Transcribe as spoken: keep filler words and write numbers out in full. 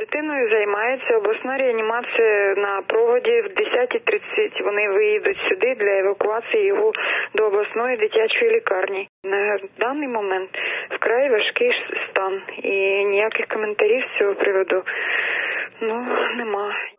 Дитиною займається обласна реанімація на проводі. В десять тридцять вони виїдуть сюди для евакуації його до обласної дитячої лікарні. На даний момент вкрай важкий стан і ніяких коментарів з цього приводу ну, нема.